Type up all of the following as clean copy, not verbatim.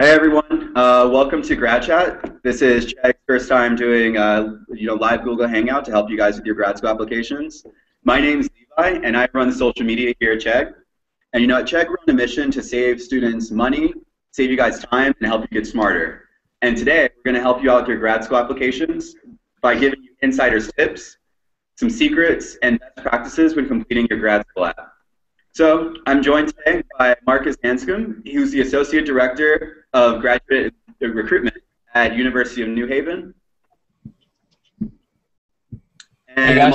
Hey everyone, welcome to GradChat. This is Chegg's first time doing live Google Hangout to help you guys with your grad school applications. My name's Levi, and I run social media here at Chegg. And at Chegg, we're on a mission to save students money, save you guys time, and help you get smarter. And today, we're going to help you out with your grad school applications by giving you insider's tips, some secrets, and best practices when completing your grad school app. So I'm joined today by Marcus Hanscom, who's the Associate Director of Graduate Recruitment at University of New Haven. And I'm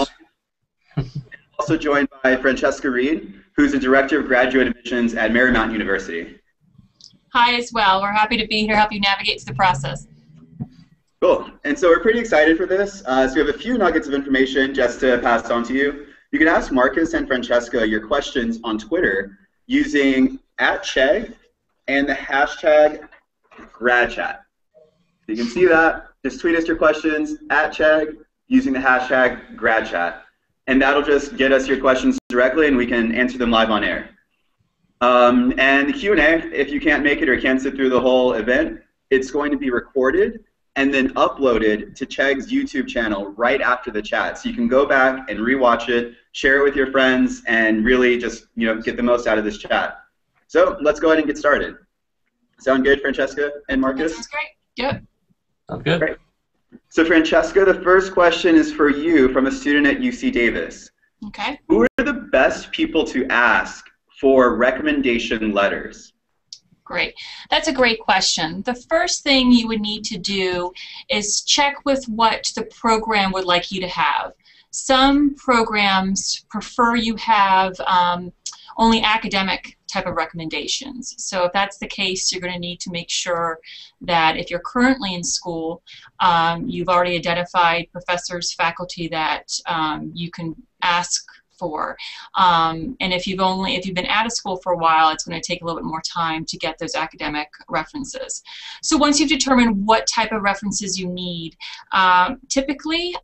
also joined by Francesca Reed, who's the Director of Graduate Admissions at Marymount University. Hi as well. We're happy to be here, help you navigate through the process. Cool. And so we're pretty excited for this. So we have a few nuggets of information just to pass on to you. You can ask Marcus and Francesca your questions on Twitter using @Chegg and the #GradChat. So you can see that. Just tweet us your questions @Chegg using the #GradChat. And that'll just get us your questions directly, and we can answer them live on air. And the Q&A, if you can't make it or can't sit through the whole event, it's going to be recorded and then uploaded to Chegg's YouTube channel right after the chat. So you can go back and rewatch it, share it with your friends, and really just get the most out of this chat. So let's go ahead and get started. Sound good, Francesca and Marcus? That sounds great. Yep. Sounds good. Great. So Francesca, the first question is for you from a student at UC Davis. Okay. Who are the best people to ask for recommendation letters? Great. That's a great question. The first thing you would need to do is check with what the program would like you to have. Some programs prefer you have only academic type of recommendations. So if that's the case, you're going to need to make sure that if you're currently in school, you've already identified professors, faculty that you can ask for. And if you've been out of school for a while, it's going to take a little bit more time to get those academic references. So once you've determined what type of references you need, typically,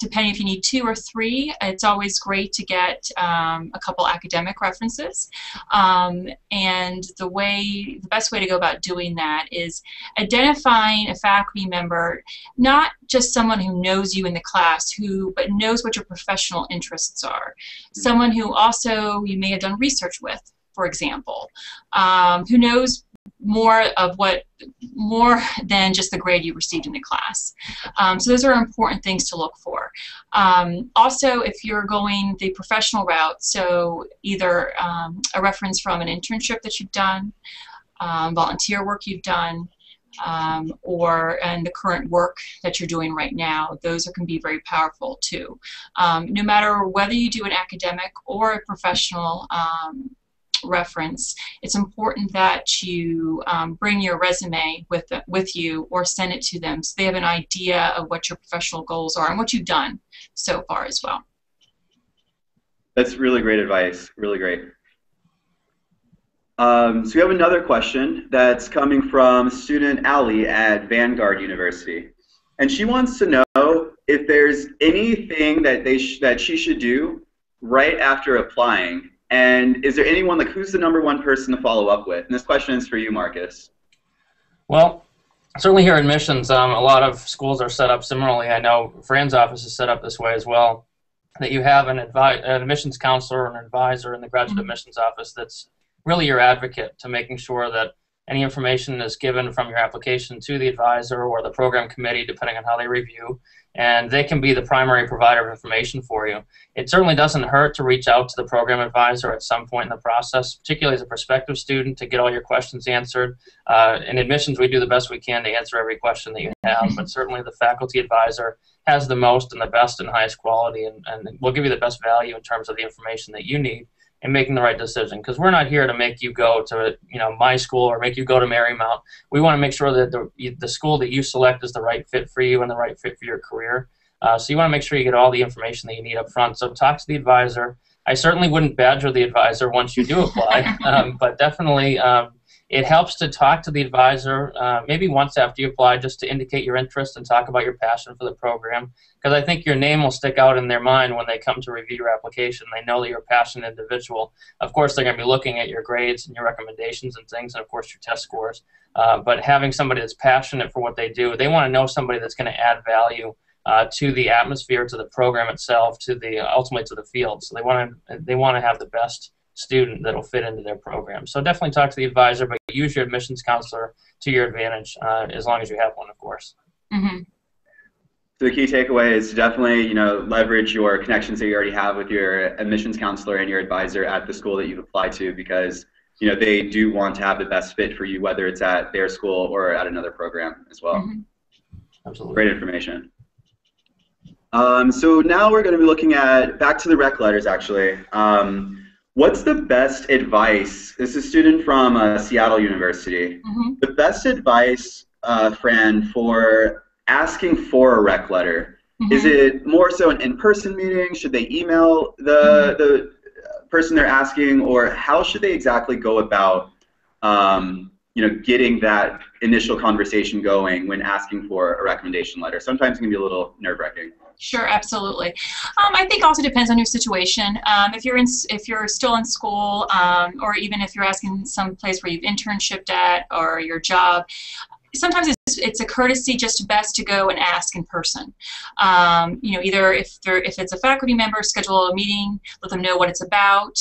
depending if you need 2 or 3, it's always great to get a couple academic references. And the best way to go about doing that is identifying a faculty member, not just someone who knows you in the class, but knows what your professional interests are. Someone who also you may have done research with, for example, who knows more than just the grade you received in the class. So those are important things to look for. Also, if you're going the professional route, so either a reference from an internship that you've done, volunteer work you've done, and the current work that you're doing right now, those can be very powerful too. No matter whether you do an academic or a professional reference, it's important that you bring your resume with you or send it to them so they have an idea of what your professional goals are and what you've done so far as well. That's really great advice, really great. So we have another question that's coming from student Allie at Vanguard University. And she wants to know if there's anything that she should do right after applying. And is there anyone, who's the #1 person to follow up with? And this question is for you, Marcus. Well, certainly here at admissions, a lot of schools are set up similarly. I know Fran's office is set up this way as well, that you have an admissions counselor or an advisor in the graduate admissions office that's really your advocate to making sure that any information is given from your application to the advisor or the program committee, depending on how they review, and they can be the primary provider of information for you. It certainly doesn't hurt to reach out to the program advisor at some point in the process, particularly as a prospective student, to get all your questions answered. In admissions, we do the best we can to answer every question that you have, but certainly the faculty advisor has the most and the best and highest quality, and will give you the best value in terms of the information that you need and making the right decision, because we're not here to make you go to my school or make you go to Marymount. We want to make sure that the school that you select is the right fit for you and the right fit for your career. So you want to make sure you get all the information that you need up front. So talk to the advisor. I certainly wouldn't badger the advisor once you do apply, but definitely It helps to talk to the advisor maybe once after you apply, just to indicate your interest and talk about your passion for the program, because I think your name will stick out in their mind when they come to review your application. They know that you're a passionate individual. Of course, they're going to be looking at your grades and your recommendations and things, and of course your test scores. But having somebody that's passionate for what they do, they want to know somebody that's going to add value to the atmosphere, to the program itself, to the ultimately to the field. So they want to have the best student that'll fit into their program. So definitely talk to the advisor, but use your admissions counselor to your advantage, as long as you have one, of course. Mm-hmm. So the key takeaway is to definitely, you know, leverage your connections that you already have with your admissions counselor and your advisor at the school that you've applied to, because, you know, they do want to have the best fit for you, whether it's at their school or at another program as well. Mm-hmm. Absolutely. Great information. So now we're going to be looking at back to the rec letters, actually. What's the best advice? This is a student from Seattle University. Mm-hmm. The best advice, Fran, for asking for a rec letter. Mm-hmm. Is it more so an in-person meeting? Should they email the person they're asking, or how should they exactly go about, you know, getting that initial conversation going when asking for a recommendation letter? Sometimes it can be a little nerve-wracking. Sure, absolutely. I think also depends on your situation. If you're still in school, or even if you're asking some place where you've internshiped at or your job, sometimes it's a courtesy just best to go and ask in person. You know, either if it's a faculty member, schedule a meeting, let them know what it's about,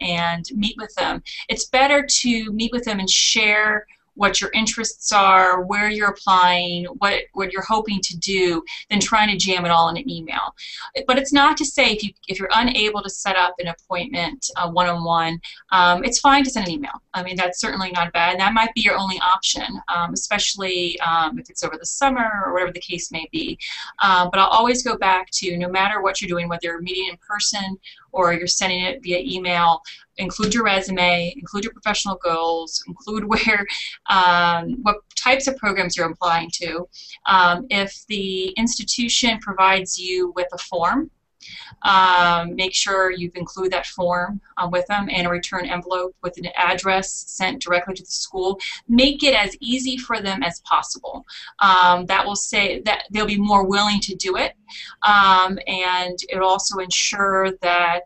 and meet with them. It's better to meet with them and share what your interests are, where you're applying, what you're hoping to do, than trying to jam it all in an email. But it's not to say if you're unable to set up an appointment one-on-one, it's fine to send an email. I mean, that's certainly not bad, and that might be your only option, especially if it's over the summer or whatever the case may be. But I'll always go back to, no matter what you're doing, whether you're meeting in person or you're sending it via email, include your resume, include your professional goals, include where, what types of programs you're applying to. If the institution provides you with a form, make sure you include that form with them, and a return envelope with an address sent directly to the school. Make it as easy for them as possible. That will say that they'll be more willing to do it, and it'll also ensure that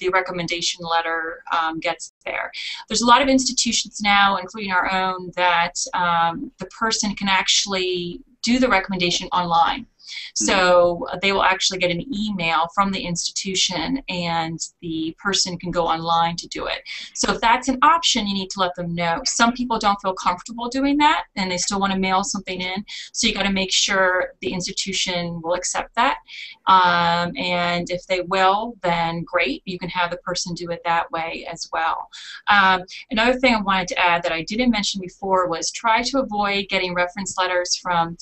the recommendation letter gets there. There's a lot of institutions now, including our own, that the person can actually do the recommendation online. So they will actually get an email from the institution, and the person can go online to do it. So if that's an option, you need to let them know. Some people don't feel comfortable doing that, and they still want to mail something in. So you got to make sure the institution will accept that. And if they will, then great. You can have the person do it that way as well. Another thing I wanted to add that I didn't mention before was try to avoid getting reference letters from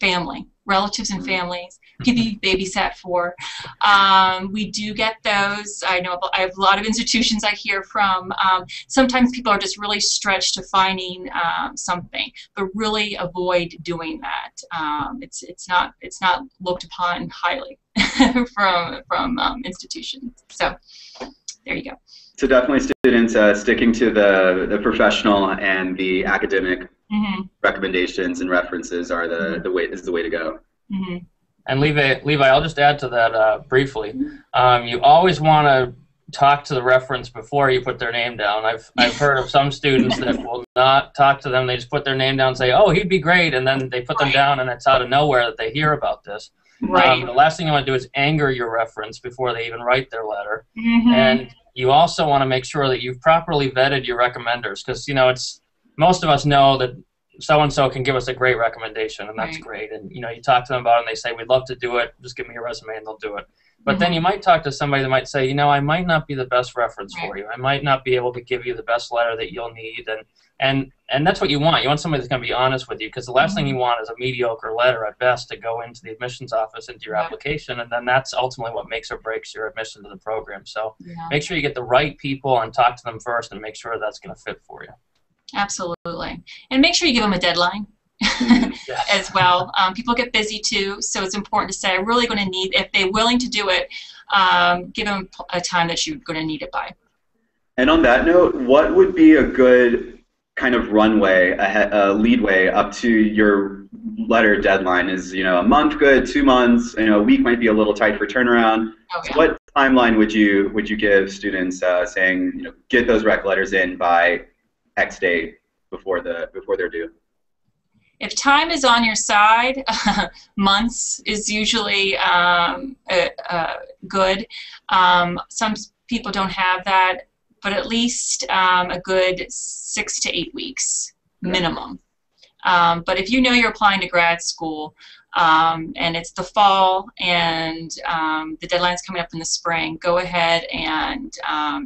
family, relatives and families, people you babysat for. We do get those. I know I have a lot of institutions I hear from. Sometimes people are just really stretched to finding something, but really avoid doing that. It's not looked upon highly from institutions. So there you go. So definitely students sticking to the professional and the academic. Mm-hmm. Recommendations and references are the way to go. Mm-hmm. And Levi, I'll just add to that briefly. You always want to talk to the reference before you put their name down. I've heard of some students that will not talk to them. They just put their name down and say, oh, he'd be great, and then they put them down, and it's out of nowhere that they hear about this. Right. The last thing you want to do is anger your reference before they even write their letter. Mm-hmm. And you also want to make sure that you've properly vetted your recommenders, because, you know, it's most of us know that so-and-so can give us a great recommendation, and that's great. And, you know, you talk to them about it, and they say, we'd love to do it. Just give me your resume, and they'll do it. But then you might talk to somebody that might say, you know, I might not be the best reference for you. I might not be able to give you the best letter that you'll need. And that's what you want. You want somebody that's going to be honest with you, because the last thing you want is a mediocre letter at best to go into the admissions office, into your application, and then that's ultimately what makes or breaks your admission to the program. So make sure you get the right people and talk to them first and make sure that's going to fit for you. Absolutely. And make sure you give them a deadline as well. People get busy too, so it's important to say, I'm really going to need, if they're willing to do it, give them a time that you're going to need it by. And on that note, what would be a good kind of runway, leadway up to your letter deadline? Is, you know, a month good, 2 months, you know, a week might be a little tight for turnaround. Okay. So what timeline would you give students saying, you know, get those rec letters in by X date before they're due? If time is on your side, months is usually good. Some people don't have that, but at least a good 6 to 8 weeks minimum. But if you know you're applying to grad school and it's the fall and the deadline's coming up in the spring, go ahead and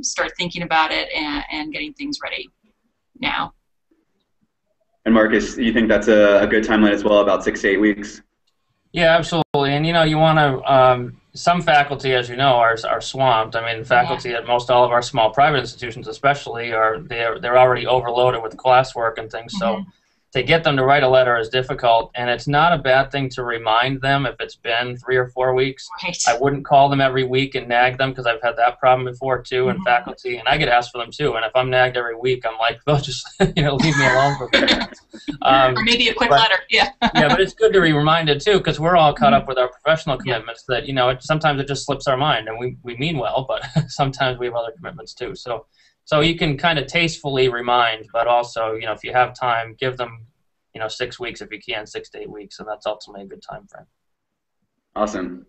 start thinking about it and getting things ready now. And Marcus, you think that's a good timeline as well, about 6 to 8 weeks? Yeah, absolutely. And you know, you want to, some faculty, as you know, are swamped. I mean, faculty at most all of our small private institutions especially, they're already overloaded with classwork and things. Mm-hmm. So to get them to write a letter is difficult, and it's not a bad thing to remind them if it's been 3 or 4 weeks. Right. I wouldn't call them every week and nag them, because I've had that problem before too, mm-hmm. in faculty, and I get asked for them too. And if I'm nagged every week, I'm like, they'll just leave me alone for a minute. Or maybe a quick letter, yeah. Yeah, but it's good to be reminded too, because we're all caught mm-hmm. up with our professional commitments that sometimes it just slips our mind, and we mean well, but sometimes we have other commitments too. So you can kind of tastefully remind, but also, if you have time, give them, 6 weeks if you can, 6 to 8 weeks, and that's ultimately a good time frame. Awesome.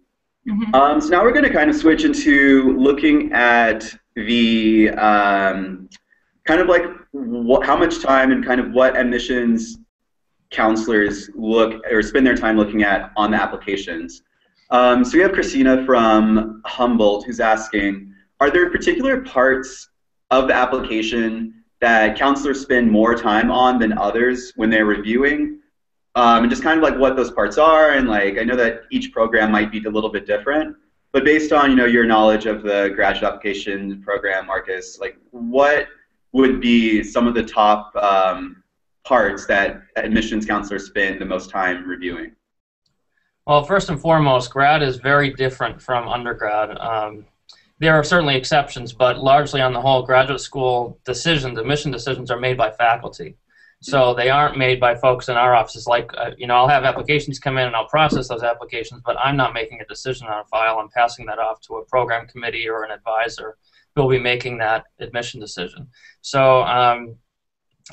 Mm-hmm. So now we're going to kind of switch into looking at the kind of like how much time and kind of what admissions counselors look or spend their time looking at on the applications. So we have Christina from Humboldt who's asking, are there particular parts of the application that counselors spend more time on than others when they're reviewing, and just kind of like what those parts are, and like I know that each program might be a little bit different, but based on your knowledge of the graduate application program, Marcus, like what would be some of the top parts that admissions counselors spend the most time reviewing? Well, first and foremost, grad is very different from undergrad. There are certainly exceptions, but largely on the whole, graduate school decisions, admission decisions are made by faculty. So they aren't made by folks in our offices. Like, I'll have applications come in and I'll process those applications, but I'm not making a decision on a file. I'm passing that off to a program committee or an advisor who will be making that admission decision. So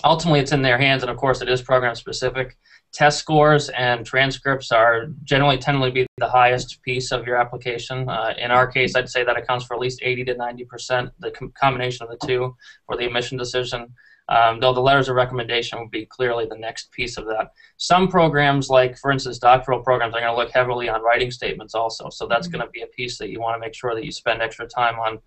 ultimately it's in their hands, and of course it is program specific. Test scores and transcripts are generally be the highest piece of your application. In our case, I'd say that accounts for at least 80 to 90%, the combination of the two for the admission decision, though the letters of recommendation would be clearly the next piece of that. Some programs, like for instance doctoral programs, are going to look heavily on writing statements also, so that's mm-hmm. going to be a piece that you want to make sure that you spend extra time on,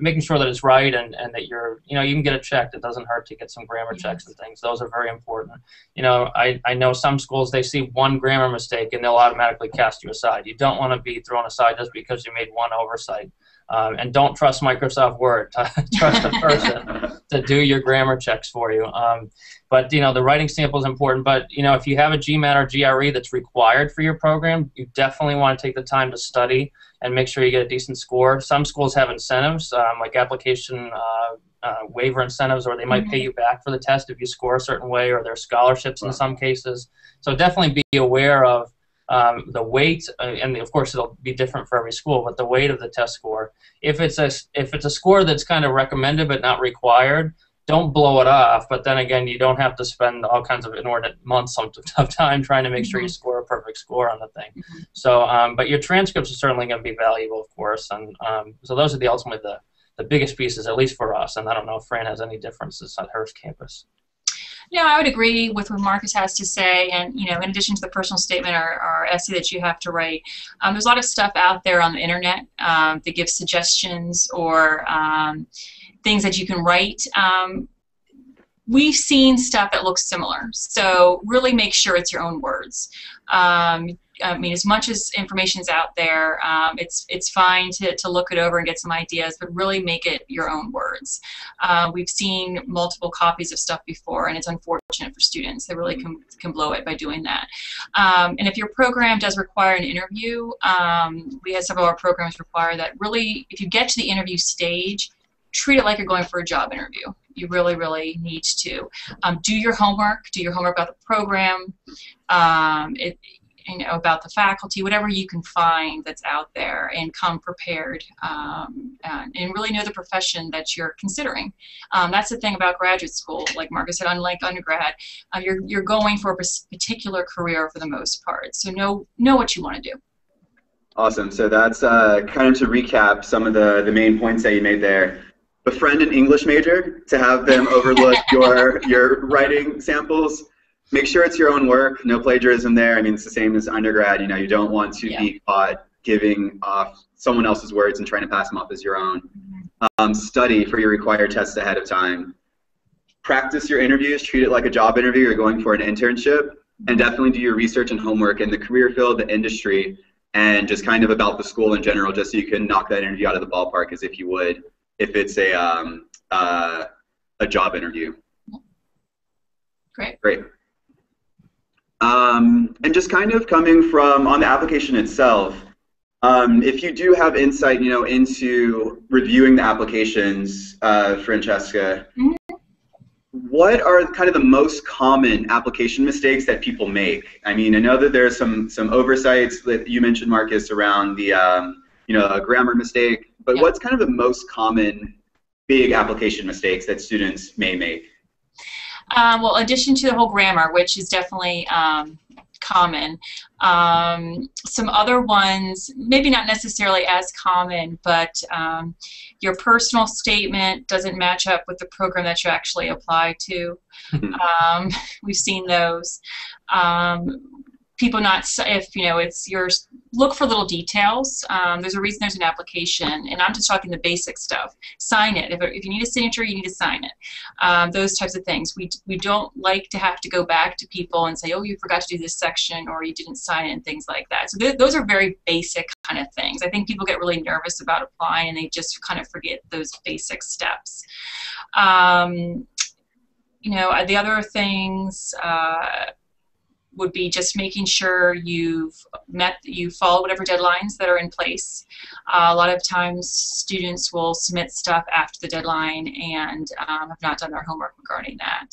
making sure that it's right and that you're, you can get it checked. It doesn't hurt to get some grammar yes. checks and things. Those are very important. I know some schools, they see one grammar mistake and they'll automatically cast you aside. You don't want to be thrown aside just because you made one oversight. And don't trust Microsoft Word. Trust the person to do your grammar checks for you. But the writing sample is important. But if you have a GMAT or GRE that's required for your program, you definitely want to take the time to study and make sure you get a decent score. Some schools have incentives, like application waiver incentives, or they might pay you back for the test if you score a certain way, or there are scholarships in some cases. So definitely be aware of the weight, and of course it'll be different for every school, but the weight of the test score. If it's a score that's kind of recommended but not required, don't blow it off, but then again, you don't have to spend all kinds of inordinate months of time trying to make sure you score a perfect score on the thing. So, but your transcripts are certainly going to be valuable, of course, and so those are ultimately the biggest pieces, at least for us, and I don't know if Fran has any differences on her campus. No, I would agree with what Marcus has to say, and in addition to the personal statement or essay that you have to write, there's a lot of stuff out there on the internet that gives suggestions or things that you can write. We've seen stuff that looks similar, so really make sure it's your own words. As much as information's out there, it's fine to look it over and get some ideas, but really make it your own words. We've seen multiple copies of stuff before, and it's unfortunate for students. They really can blow it by doing that. And if your program does require an interview, we had several of our programs require that. Really, if you get to the interview stage, treat it like you're going for a job interview. You really, really need to do your homework about the program, about the faculty, whatever you can find that's out there, and come prepared and really know the profession that you're considering. That's the thing about graduate school. Like Marcus said, unlike undergrad, you're going for a particular career for the most part. So know what you want to do. Awesome. So that's kind of to recap some of the main points that you made there. Befriend an English major to have them overlook your writing samples. Make sure it's your own work, no plagiarism there. I mean, it's the same as undergrad. You know, you don't want to be caught giving off someone else's words and trying to pass them off as your own. Study for your required tests ahead of time. Practice your interviews. Treat it like a job interview. You're going for an internship. And definitely do your research and homework in the career field, the industry, and just kind of about the school in general, just so you can knock that interview out of the ballpark as if you would if it's a job interview. Great. Great. And just kind of coming from on the application itself, if you do have insight, you know, into reviewing the applications, Francesca, what are kind of the most common application mistakes that people make? I mean, I know that there's some oversights that you mentioned, Marcus, around the a grammar mistake, but what's kind of the most common big application mistakes that students may make? Well, in addition to the whole grammar, which is definitely common, some other ones, maybe not necessarily as common, but your personal statement doesn't match up with the program that you actually apply to. We've seen those. People not, if you know, it's your, look for little details. There's a reason there's an application, and I'm just talking the basic stuff. Sign it. If you need a signature, you need to sign it. Those types of things. We don't like to have to go back to people and say, oh, you forgot to do this section, or you didn't sign it, and things like that. So those are very basic kind of things. I think people get really nervous about applying, and they just kind of forget those basic steps. You know, the other things, would be just making sure you follow whatever deadlines that are in place. A lot of times students will submit stuff after the deadline and have not done their homework regarding that.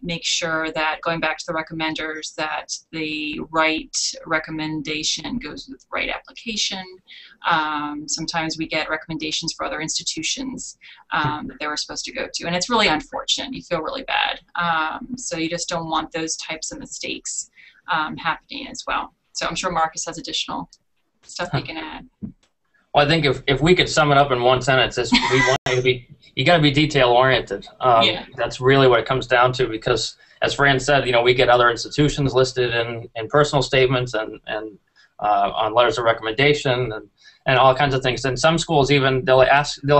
Make sure that, going back to the recommenders, that the right recommendation goes with the right application. Sometimes we get recommendations for other institutions that they were supposed to go to, and it's really unfortunate. You feel really bad. So you just don't want those types of mistakes happening as well. So I'm sure Marcus has additional stuff he can add. Well, I think if we could sum it up in one sentence, is we want you to be, you got to be detail oriented. That's really what it comes down to, because as Fran said, you know, we get other institutions listed in personal statements and on letters of recommendation and all kinds of things. And some schools even they'll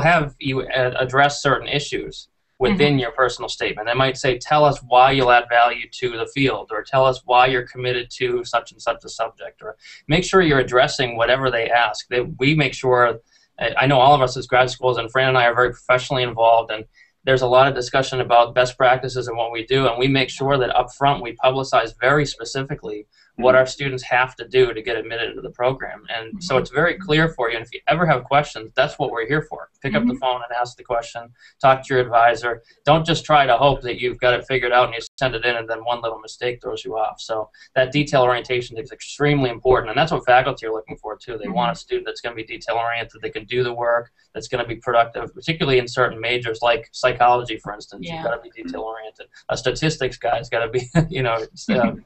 have you address certain issues within your personal statement. They might say, tell us why you'll add value to the field, or tell us why you're committed to such and such a subject, or make sure you're addressing whatever they ask. We make sure, I know all of us as grad schools, and Fran and I are very professionally involved, and there's a lot of discussion about best practices and what we do, and we make sure that up front we publicize very specifically what our students have to do to get admitted to the program. And so it's very clear for you, and if you ever have questions, that's what we're here for. Pick up the phone and ask the question, talk to your advisor. Don't just try to hope that you've got it figured out and you send it in and then one little mistake throws you off. So that detail orientation is extremely important, and that's what faculty are looking for too. They want a student that's going to be detail oriented, that can do the work, that's going to be productive, particularly in certain majors like psychology, for instance. You've got to be detail oriented. A statistics guy's got to be, you know, got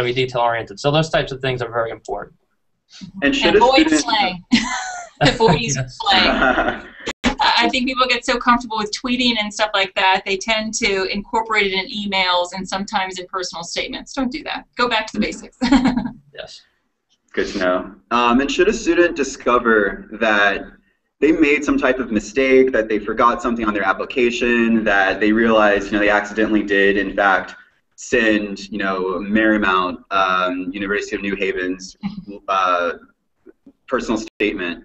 to be detail oriented. So those types of things are very important. And avoid slang. Avoid slang. I think people get so comfortable with tweeting and stuff like that, they tend to incorporate it in emails and sometimes in personal statements. Don't do that. Go back to the basics. Yes. Good to know. And should a student discover that they made some type of mistake, that they forgot something on their application, that they realized, you know, they accidentally did, in fact, send, you know, Marymount University of New Haven's personal statement,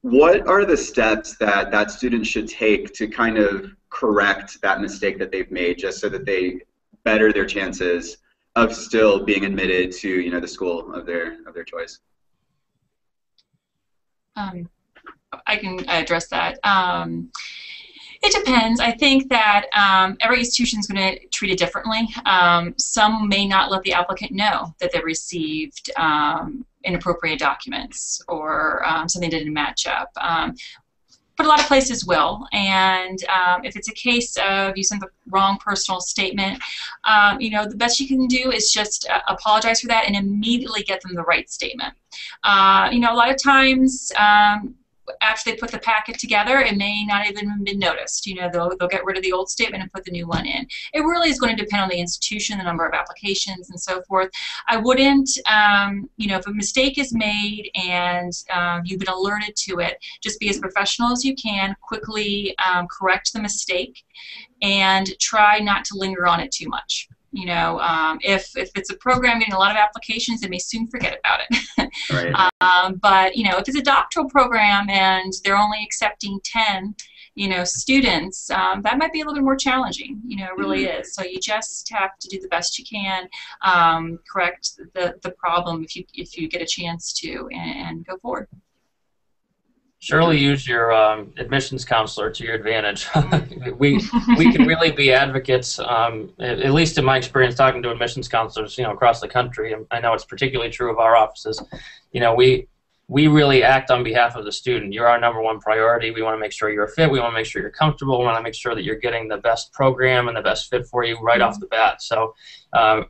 what are the steps that that student should take to kind of correct that mistake that they've made, just so that they better their chances of still being admitted to, you know, the school of their choice? I can address that. It depends. I think that every institution is going to treat it differently. Some may not let the applicant know that they received inappropriate documents or something that didn't match up. But a lot of places will, and if it's a case of you sent the wrong personal statement, you know, the best you can do is just apologize for that and immediately get them the right statement. You know, a lot of times after they put the packet together, it may not even have been noticed. You know, they'll get rid of the old statement and put the new one in. It really is going to depend on the institution, the number of applications, and so forth. I wouldn't, you know, if a mistake is made and you've been alerted to it, just be as professional as you can, quickly correct the mistake, and try not to linger on it too much. You know, if it's a program getting a lot of applications, they may soon forget about it. Right. But, you know, if it's a doctoral program and they're only accepting 10, you know, students, that might be a little bit more challenging. You know, it really is. So you just have to do the best you can, correct the problem if you get a chance to, and go forward. Surely use your admissions counselor to your advantage. we can really be advocates, at least in my experience talking to admissions counselors, you know, across the country. And I know it's particularly true of our offices. You know, we really act on behalf of the student. You're our #1 priority. We want to make sure you're fit. We want to make sure you're comfortable. We want to make sure that you're getting the best program and the best fit for you right off the bat. So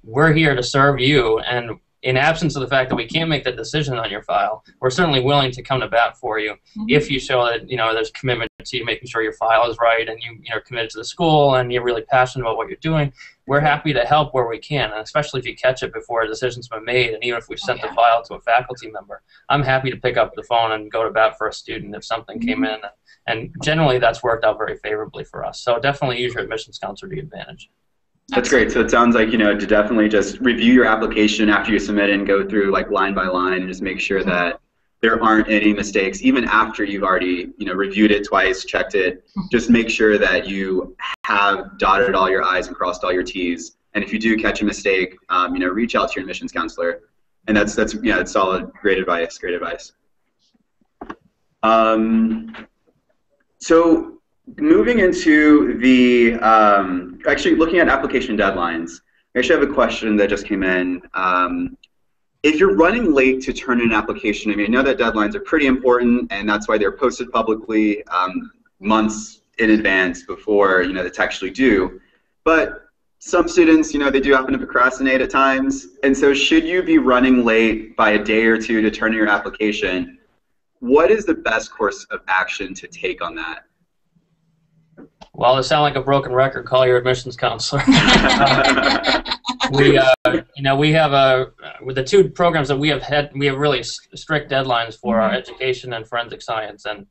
we're here to serve you, and in absence of the fact that we can't make that decision on your file, we're certainly willing to come to bat for you if you show that, you know, there's commitment to making sure your file is right, and you're committed to the school, and you're really passionate about what you're doing. We're happy to help where we can, and especially if you catch it before a decision's been made, and even if we sent the file to a faculty member, I'm happy to pick up the phone and go to bat for a student if something came in, and generally that's worked out very favorably for us. So definitely use your admissions counselor to your advantage. That's great. So it sounds like, you know, to definitely just review your application after you submit it and go through like line by line and just make sure that there aren't any mistakes, even after you've already, you know, reviewed it twice, checked it. Just make sure that you have dotted all your I's and crossed all your T's. And if you do catch a mistake, you know, reach out to your admissions counselor. And that's yeah, it's solid. Great advice. Great advice. So, moving into the, actually looking at application deadlines, I actually have a question that just came in. If you're running late to turn in an application, I mean, I know that deadlines are pretty important, and that's why they're posted publicly months in advance before, you know, it's actually due. But some students, you know, they do happen to procrastinate at times, and so should you be running late by a day or two to turn in your application, what is the best course of action to take on that? Well, to sound like a broken record, call your admissions counselor. You know, we have with the two programs that we have really strict deadlines for our education and forensic science. And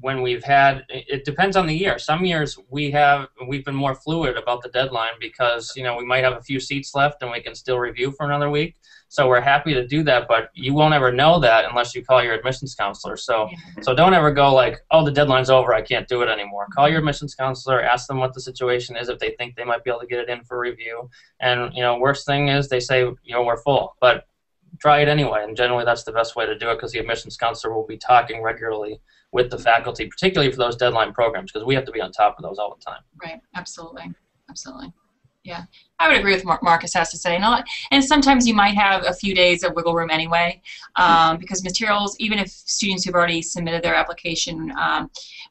when we've had, it depends on the year. Some years we've been more fluid about the deadline because, you know, we might have a few seats left and we can still review for another week. So we're happy to do that, but you won't ever know that unless you call your admissions counselor. So so don't ever go like, oh, the deadline's over, I can't do it anymore. Call your admissions counselor, ask them what the situation is, if they think they might be able to get it in for review. And, you know, worst thing is they say, you know, we're full, but try it anyway. And generally that's the best way to do it, because the admissions counselor will be talking regularly with the faculty, particularly for those deadline programs, because we have to be on top of those all the time. Right, absolutely, absolutely. Yeah, I would agree with what Marcus has to say. And sometimes you might have a few days of wiggle room anyway, because materials, even if students who've already submitted their application,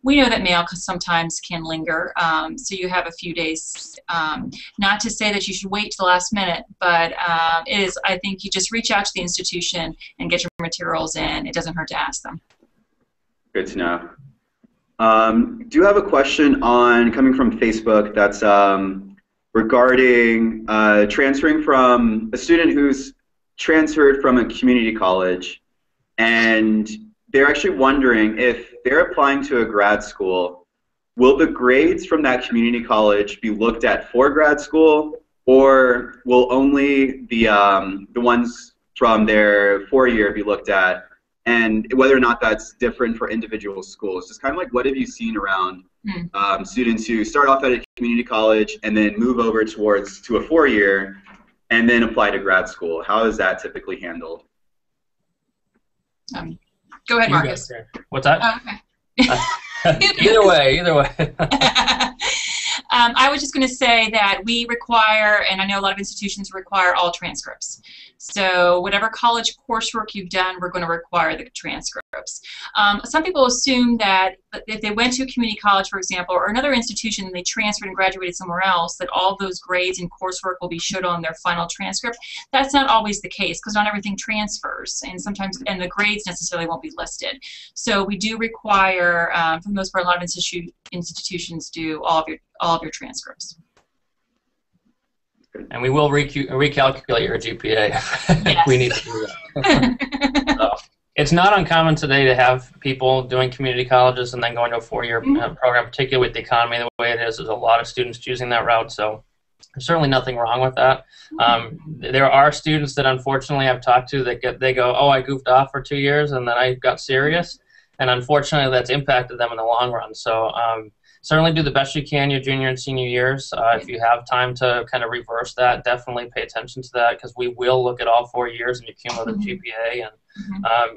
we know that mail sometimes can linger, so you have a few days. Not to say that you should wait to the last minute, but it is, I think you just reach out to the institution and get your materials in. It doesn't hurt to ask them. Good to know. Do you have a question on, coming from Facebook, that's regarding transferring from a student who's transferred from a community college, and they're actually wondering if they're applying to a grad school, will the grades from that community college be looked at for grad school, or will only the ones from their 4-year be looked at, and whether or not that's different for individual schools? Just kind of like, what have you seen around students who start off at a community college and then move over to a 4-year and then apply to grad school? How is that typically handled? Go ahead, Marcus. What's that? Oh, okay. Either way. I was just going to say that we require, and I know a lot of institutions require all transcripts. So whatever college coursework you've done, we're going to require the transcripts. Some people assume that if they went to a community college, for example, or another institution, and they transferred and graduated somewhere else, that all those grades and coursework will be showed on their final transcript. That's not always the case, because not everything transfers, and sometimes, and the grades necessarily won't be listed. So we do require, for the most part, a lot of institutions do all of your transcripts. And we will recalculate your GPA if we need to do that. So, it's not uncommon today to have people doing community colleges and then going to a four-year program, particularly with the economy the way it is. There's a lot of students choosing that route, so there's certainly nothing wrong with that. There are students that unfortunately I've talked to that they go, oh, I goofed off for 2 years and then I got serious, and unfortunately that's impacted them in the long run. So certainly do the best you can your junior and senior years. If you have time to kind of reverse that, definitely pay attention to that, because we will look at all 4 years and your cumulative GPA. And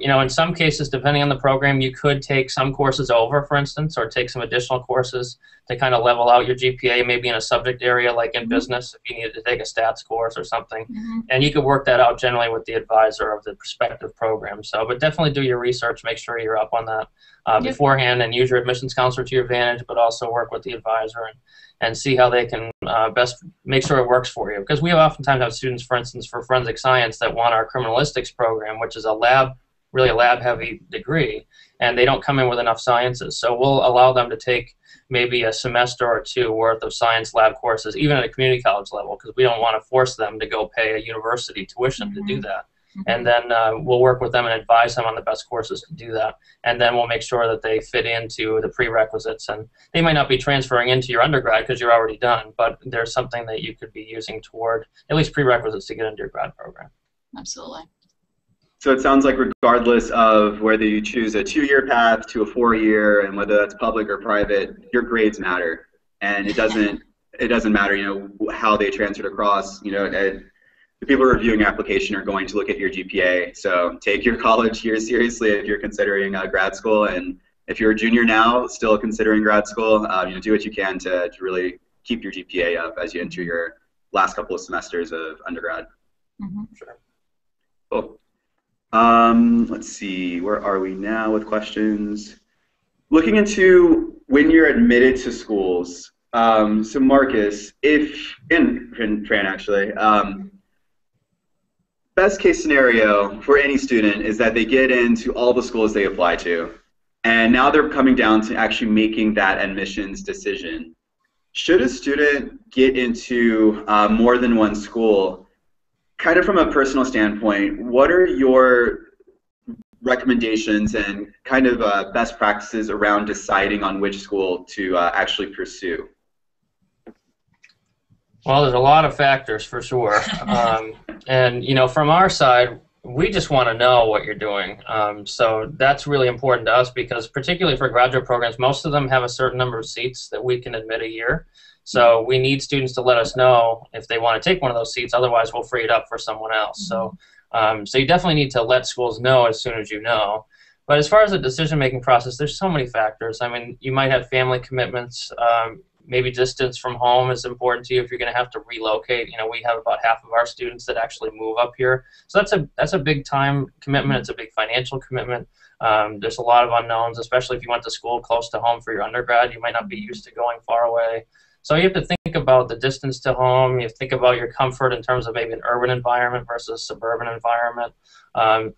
you know, in some cases, depending on the program, you could take some courses over, for instance, or take some additional courses to kind of level out your GPA, maybe in a subject area like in business, if you needed to take a stats course or something. And you could work that out generally with the advisor of the prospective program. So, but definitely do your research, make sure you're up on that beforehand, and use your admissions counselor to your advantage, but also work with the advisor and see how they can best make sure it works for you. Because we oftentimes have students, for instance, for forensic science that want our criminalistics program, which is a lab, really a lab-heavy degree, and they don't come in with enough sciences. So we'll allow them to take maybe a semester or two worth of science lab courses, even at a community college level, because we don't want to force them to go pay a university tuition to do that. And then we'll work with them and advise them on the best courses to do that. And then we'll make sure that they fit into the prerequisites. And they might not be transferring into your undergrad because you're already done, but there's something that you could be using toward at least prerequisites to get into your grad program. Absolutely. So it sounds like regardless of whether you choose a two-year path to a four-year and whether that's public or private, your grades matter. And it doesn't matter, you know, how they transferred across, you know, the people reviewing your application are going to look at your GPA, so take your college year seriously if you're considering grad school, and if you're a junior now, still considering grad school, you know, do what you can to really keep your GPA up as you enter your last couple of semesters of undergrad. Sure. Cool. Let's see, where are we now with questions? Looking into when you're admitted to schools, so Marcus, and Fran actually, best case scenario for any student is that they get into all the schools they apply to, and now they're coming down to actually making that admissions decision. Should a student get into more than one school, kind of from a personal standpoint, what are your recommendations and kind of best practices around deciding on which school to actually pursue? Well, there's a lot of factors for sure, and you know, from our side, we just want to know what you're doing. So that's really important to us, because particularly for graduate programs, most of them have a certain number of seats that we can admit a year. So we need students to let us know if they want to take one of those seats. Otherwise, we'll free it up for someone else. So, so you definitely need to let schools know as soon as you know. But as far as the decision-making process, there's so many factors. I mean, you might have family commitments. Maybe distance from home is important to you if you're going to have to relocate. You know, we have about half of our students that actually move up here. So that's a big time commitment. It's a big financial commitment. There's a lot of unknowns, especially if you went to school close to home for your undergrad. You might not be used to going far away. So you have to think about the distance to home. You have to think about your comfort in terms of maybe an urban environment versus a suburban environment.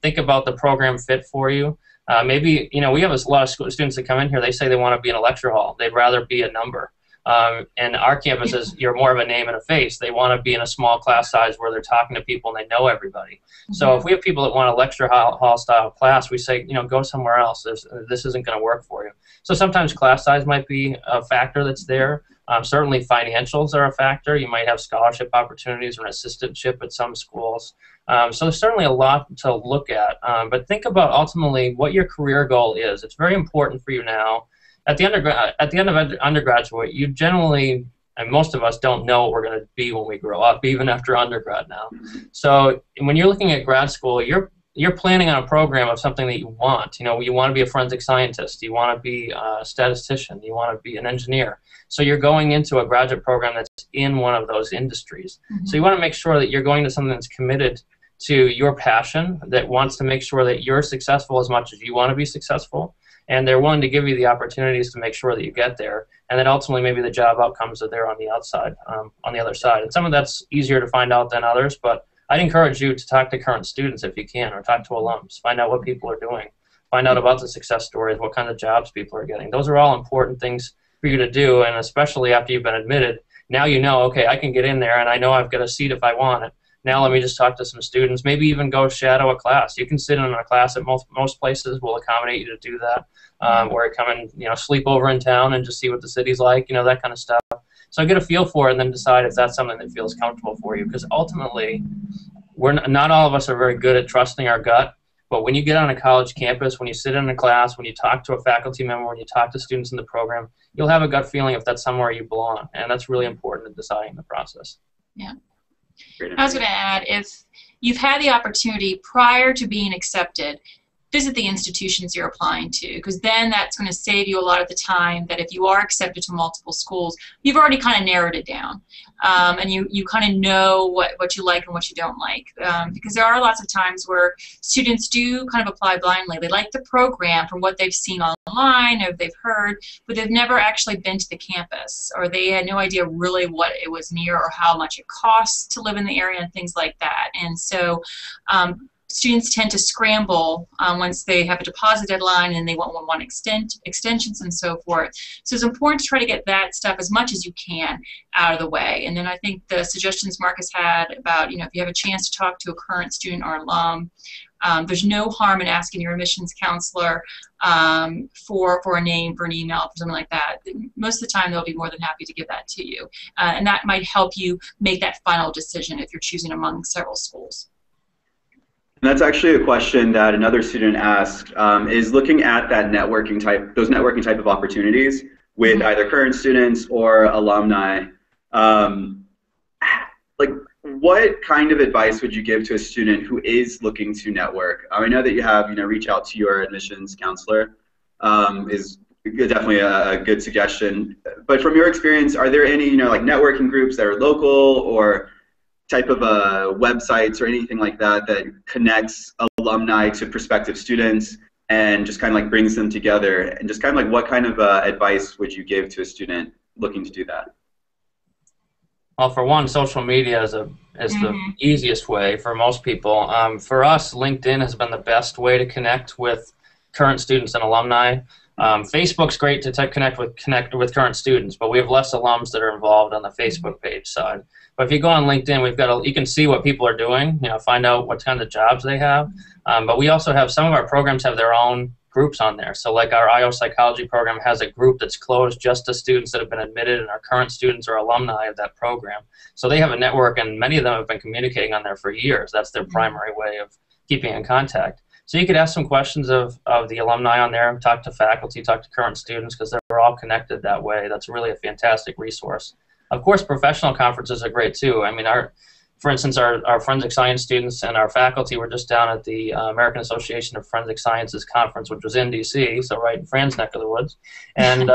Think about the program fit for you. Maybe, you know, we have a lot of students that come in here. They say they want to be in a lecture hall. They'd rather be a number. And our campus is, you're more of a name and a face. They want to be in a small class size where they're talking to people and they know everybody. So if we have people that want a lecture hall style class, we say, you know, go somewhere else. This isn't going to work for you. So sometimes class size might be a factor that's there. Certainly financials are a factor. You might have scholarship opportunities or an assistantship at some schools. So there's certainly a lot to look at. But think about ultimately what your career goal is. It's very important for you now. At the end of undergraduate, you generally, and most of us, don't know what we're going to be when we grow up, even after undergrad now. So when you're looking at grad school, you're you're planning on a program of something that you want. You know, you want to be a forensic scientist, you want to be a statistician, you want to be an engineer. So you're going into a graduate program that's in one of those industries. Mm-hmm. So you want to make sure that you're going to something that's committed to your passion, that wants to make sure that you're successful as much as you want to be successful, and they're willing to give you the opportunities to make sure that you get there, and then ultimately maybe the job outcomes are there on the outside, on the other side. And some of that's easier to find out than others, but I'd encourage you to talk to current students if you can, or talk to alums. Find out what people are doing. Find out about the success stories, what kind of jobs people are getting. Those are all important things for you to do, and especially after you've been admitted, now you know, okay, I can get in there, and I know I've got a seat if I want it. Now let me just talk to some students, maybe even go shadow a class. You can sit in a class at most places will accommodate you to do that, or come and, you know, sleep over in town and just see what the city's like, you know, that kind of stuff. So get a feel for it and then decide if that's something that feels comfortable for you, because ultimately, we're not all of us are very good at trusting our gut, but when you get on a college campus, when you sit in a class, when you talk to a faculty member, when you talk to students in the program, you'll have a gut feeling if that's somewhere you belong, and that's really important in deciding the process. Yeah. I was going to add, if you've had the opportunity prior to being accepted, visit the institutions you're applying to, because then that's going to save you a lot of the time that if you are accepted to multiple schools, you've already kind of narrowed it down, and you kind of know what you like and what you don't like, because there are lots of times where students do kind of apply blindly. They like the program from what they've seen online or they've heard, but they've never actually been to the campus, or they had no idea really what it was near or how much it costs to live in the area and things like that. And so students tend to scramble once they have a deposit deadline and they want extensions and so forth. So it's important to try to get that stuff as much as you can out of the way. And then I think the suggestions Marcus had about, you know, if you have a chance to talk to a current student or alum, there's no harm in asking your admissions counselor for a name, for an email, for something like that. Most of the time, they'll be more than happy to give that to you. And that might help you make that final decision if you're choosing among several schools. And that's actually a question that another student asked, is looking at that networking type, those networking type of opportunities with either current students or alumni. Like, what kind of advice would you give to a student who is looking to network? I know that you have, you know, reach out to your admissions counselor is definitely a good suggestion. But from your experience, are there any, you know, like networking groups that are local or type of websites or anything like that that connects alumni to prospective students and just kind of like brings them together, and just kind of like what kind of advice would you give to a student looking to do that? Well, for one, social media is the easiest way for most people. For us, LinkedIn has been the best way to connect with current students and alumni. Facebook's great to connect with current students, but we have less alums that are involved on the Facebook page side. But if you go on LinkedIn, we've got you can see what people are doing, you know, find out what kind of jobs they have. But we also have some of our programs have their own groups on there. So like our I.O. psychology program has a group that's closed just to students that have been admitted and are current students or alumni of that program. So they have a network, and many of them have been communicating on there for years. That's their primary way of keeping in contact. So you could ask some questions of the alumni on there, talk to faculty, talk to current students, because they're all connected that way. That's really a fantastic resource. Of course, professional conferences are great too. I mean, for instance, our forensic science students and our faculty were just down at the American Association of Forensic Sciences conference, which was in D.C., so right in Fran's neck of the woods. And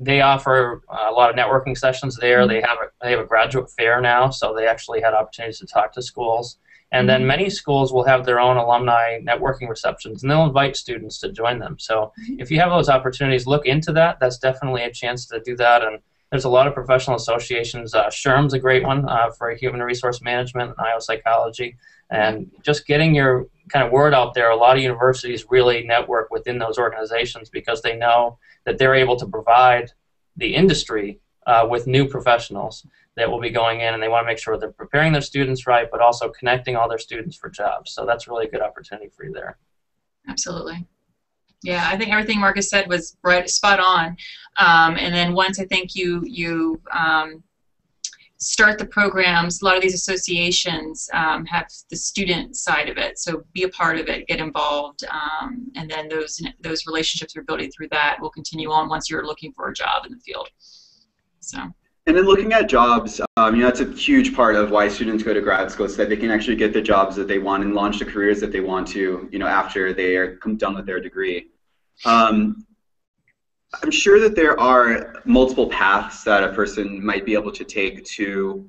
they offer a lot of networking sessions there. They have a graduate fair now, so they actually had opportunities to talk to schools. And then many schools will have their own alumni networking receptions, and they'll invite students to join them. So if you have those opportunities, look into that. That's definitely a chance to do that. And there's a lot of professional associations. SHRM's a great one for human resource management and I.O. psychology. And just getting your kind of word out there, a lot of universities really network within those organizations because they know that they're able to provide the industry with new professionals that will be going in, and they want to make sure they're preparing their students right, but also connecting all their students for jobs. So that's really a good opportunity for you there. Absolutely. Yeah, I think everything Marcus said was right, spot on. And then once I think you start the programs, a lot of these associations have the student side of it, so be a part of it, get involved, and then those relationships you're building through that will continue on once you're looking for a job in the field. So. And then looking at jobs, that's a huge part of why students go to grad school, so that they can actually get the jobs that they want and launch the careers that they want to, after they are done with their degree. I'm sure that there are multiple paths that a person might be able to take to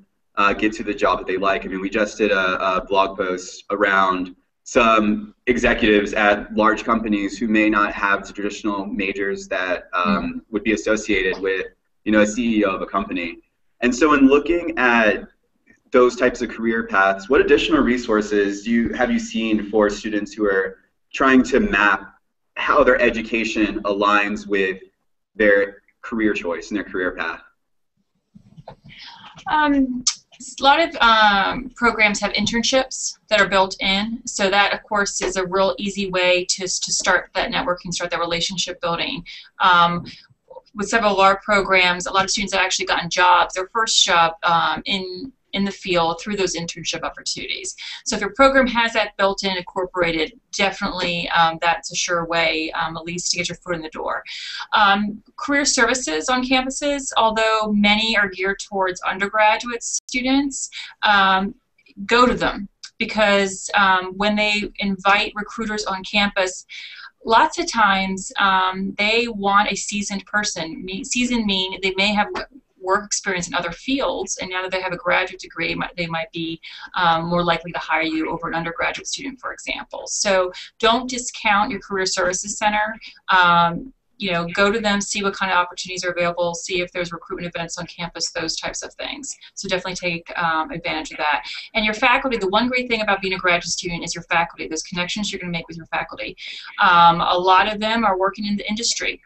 get to the job that they like. I mean, we just did a blog post around some executives at large companies who may not have the traditional majors that would be associated with a CEO of a company. And so in looking at those types of career paths, what additional resources have you seen for students who are trying to map how their education aligns with their career choice and their career path? A lot of programs have internships that are built in, so that, of course, is a real easy way to start that networking, start that relationship building. With several of our programs, a lot of students have actually gotten jobs, their first job in the field through those internship opportunities. So if your program has that built in, incorporated, definitely that's a sure way, at least to get your foot in the door. Career services on campuses, although many are geared towards undergraduate students, go to them, because when they invite recruiters on campus, lots of times they want a seasoned person. Seasoned mean they may have work experience in other fields, and now that they have a graduate degree, they might be more likely to hire you over an undergraduate student, for example. So don't discount your Career Services Center. Go to them, see what kind of opportunities are available, see if there's recruitment events on campus, those types of things. So definitely take advantage of that. And your faculty, the one great thing about being a graduate student is your faculty, those connections you're going to make with your faculty. A lot of them are working in the industry,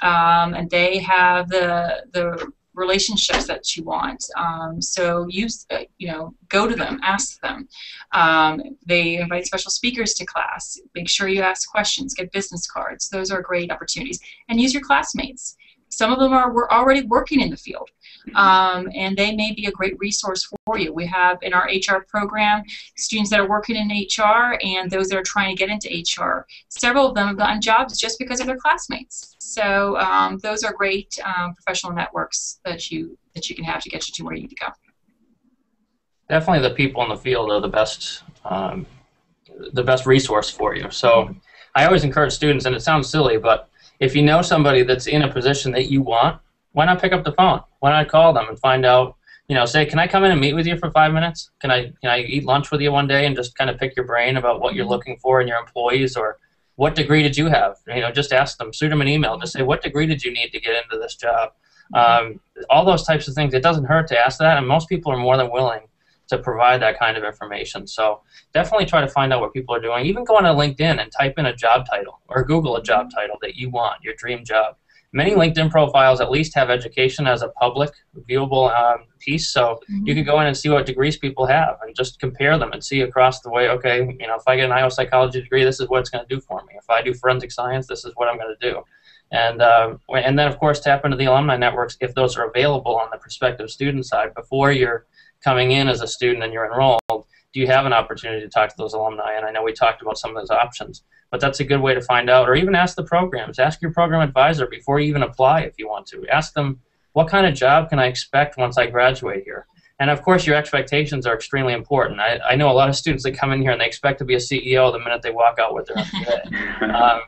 and they have the relationships that you want. So use, go to them, ask them. They invite special speakers to class. Make sure you ask questions, get business cards. Those are great opportunities. And use your classmates. Some of them are already working in the field, and they may be a great resource for you. We have in our HR program students that are working in HR and those that are trying to get into HR. Several of them have gotten jobs just because of their classmates. So those are great professional networks that you can have to get you to where you need to go. Definitely, the people in the field are the best resource for you. So I always encourage students, and it sounds silly, but if you know somebody that's in a position that you want, why not pick up the phone? Why not call them and find out, say, can I come in and meet with you for 5 minutes? Can I eat lunch with you one day and just kind of pick your brain about what you're looking for in your employees, or what degree did you have? Just ask them, shoot them an email, just say, what degree did you need to get into this job? All those types of things. It doesn't hurt to ask that, and most people are more than willing to provide that kind of information. So definitely try to find out what people are doing. Even go on to LinkedIn and type in a job title, or Google a job title that you want, your dream job. Many LinkedIn profiles at least have education as a public viewable piece, so you can go in and see what degrees people have and just compare them and see across the way, okay, if I get an I.O. psychology degree, this is what it's going to do for me. If I do forensic science, this is what I'm going to do. And then, of course, tap into the alumni networks if those are available on the prospective student side before you're coming in as a student and you're enrolled. Do you have an opportunity to talk to those alumni? And I know we talked about some of those options, but that's a good way to find out. Or even ask the programs. Ask your program advisor before you even apply if you want to. Ask them, what kind of job can I expect once I graduate here? And of course, your expectations are extremely important. I know a lot of students that come in here and they expect to be a CEO the minute they walk out with their MBA.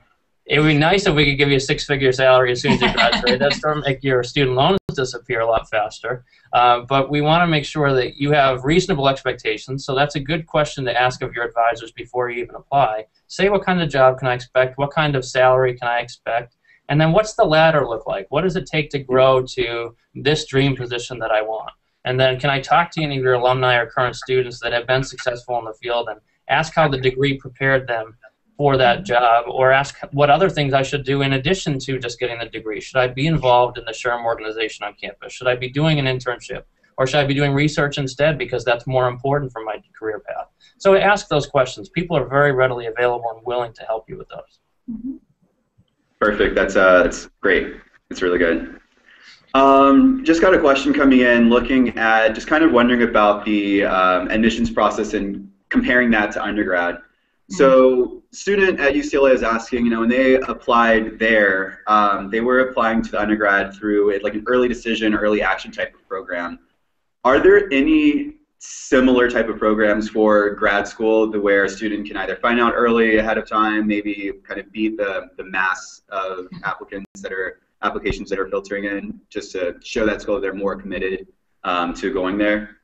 It would be nice if we could give you a six-figure salary as soon as you graduate. That's going to make your student loans disappear a lot faster. But we want to make sure that you have reasonable expectations, so that's a good question to ask of your advisors before you even apply. Say, what kind of job can I expect? What kind of salary can I expect? And then what's the ladder look like? What does it take to grow to this dream position that I want? And then can I talk to any of your alumni or current students that have been successful in the field and ask how the degree prepared them for that job, or ask what other things I should do in addition to just getting the degree. Should I be involved in the SHRM organization on campus? Should I be doing an internship? Or should I be doing research instead because that's more important for my career path? So ask those questions. People are very readily available and willing to help you with those. Perfect. That's great. It's really good. Just got a question coming in looking at, just kind of wondering about the admissions process and comparing that to undergrad. So student at UCLA is asking, you know, when they applied there, they were applying to the undergrad through like an early decision, early action type of program. Are there any similar type of programs for grad school where a student can either find out early ahead of time, maybe kind of beat the mass of applicants that are applications that are filtering in, just to show that school they're more committed to going there?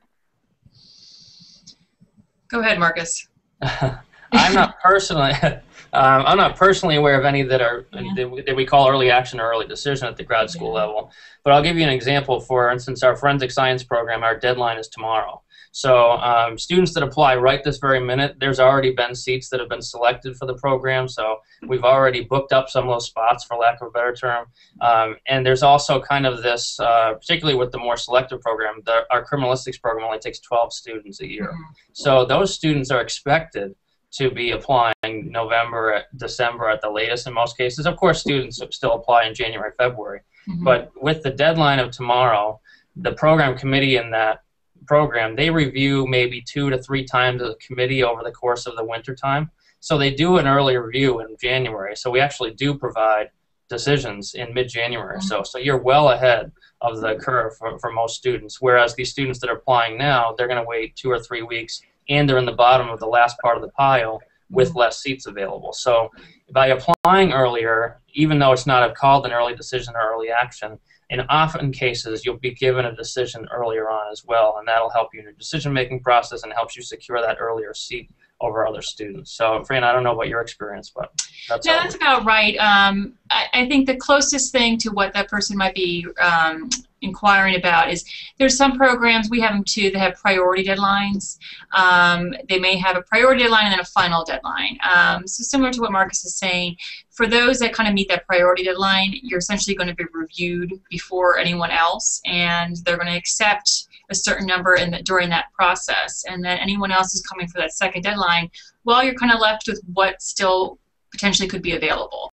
Go ahead, Marcus. I'm not personally aware of any that are that we call early action or early decision at the grad school level. But I'll give you an example. For instance, our forensic science program, our deadline is tomorrow. So students that apply right this very minute, there's already been seats that have been selected for the program. So we've already booked up some of those spots, for lack of a better term. And there's also kind of this, particularly with the more selective program, our criminalistics program only takes 12 students a year. So those students are expected to be applying November, December at the latest in most cases. Of course, students still apply in January, February. But with the deadline of tomorrow, the program committee in that program, they review maybe 2 to 3 times as a committee over the course of the winter time. So they do an early review in January. So we actually do provide decisions in mid-January. So you're well ahead of the curve for most students, whereas these students that are applying now, they're going to wait 2 or 3 weeks, and they're in the bottom of the last part of the pile with less seats available. So by applying earlier, even though it's not called an early decision or early action, in often cases you'll be given a decision earlier on as well, and that'll help you in your decision-making process and helps you secure that earlier seat over other students. So, Fran, I don't know about your experience, but that's no, that's about right. I think the closest thing to what that person might be inquiring about is there's some programs, we have them too, that have priority deadlines. They may have a priority deadline and then a final deadline. So similar to what Marcus is saying, for those that kind of meet that priority deadline, you're essentially going to be reviewed before anyone else, and they're going to accept a certain number during that process. And then anyone else is coming for that second deadline, well, you're kind of left with what still potentially could be available.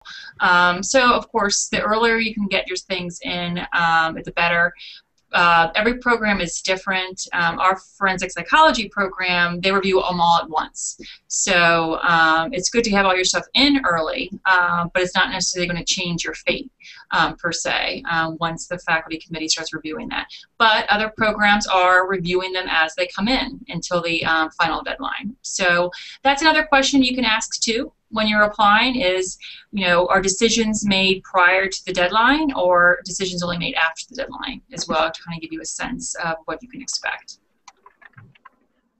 So, of course, the earlier you can get your things in, the better. Every program is different. Our forensic psychology program, they review them all at once. So it's good to have all your stuff in early, but it's not necessarily going to change your fate per se once the faculty committee starts reviewing that. But other programs are reviewing them as they come in until the final deadline. So that's another question you can ask too when you're applying is, you know, are decisions made prior to the deadline or decisions only made after the deadline as well, to kind of give you a sense of what you can expect.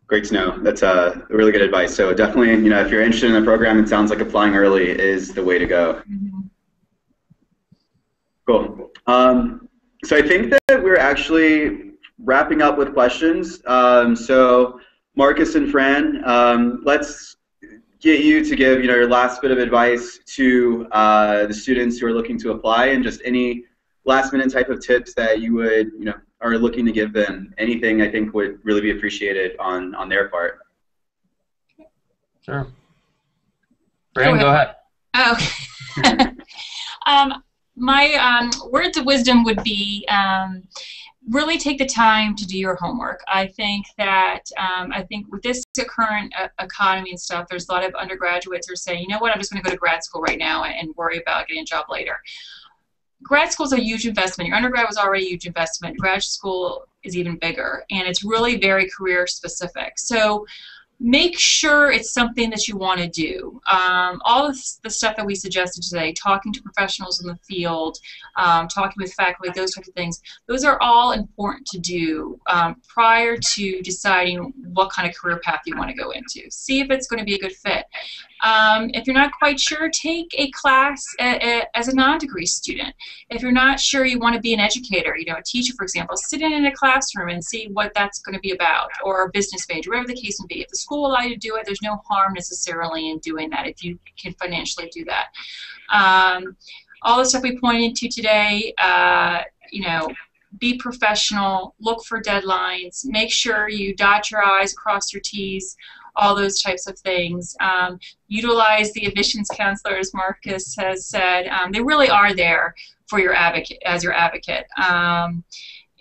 Great to know. That's really good advice. So definitely, you know, if you're interested in the program, it sounds like applying early is the way to go. Cool. So I think that we're actually wrapping up with questions. So Marcus and Fran, let's get you to give, you know, your last bit of advice to the students who are looking to apply, and just any last-minute type of tips that you would, you know, are looking to give them. Anything I think would really be appreciated on their part. Sure. Fran, go ahead. Oh, okay. My words of wisdom would be, really take the time to do your homework. I think that with this current economy and stuff, there's a lot of undergraduates who are saying, you know what, I'm just going to go to grad school right now and worry about getting a job later. Grad school is a huge investment. Your undergrad was already a huge investment. Grad school is even bigger, and it's really very career specific. So make sure it's something that you want to do. All of the stuff that we suggested today, talking to professionals in the field, talking with faculty, those types of things, those are all important to do prior to deciding what kind of career path you want to go into. See if it's going to be a good fit. If you're not quite sure, take a class as a non-degree student. If you're not sure you want to be an educator, you know, a teacher, for example, sit in a classroom and see what that's going to be about, or a business page, whatever the case may be. If the school allows you to do it, there's no harm necessarily in doing that if you can financially do that. All the stuff we pointed to today, you know, be professional, look for deadlines, make sure you dot your I's, cross your T's, all those types of things. Utilize the admissions counselors, Marcus has said. They really are there for your advocate, as your advocate.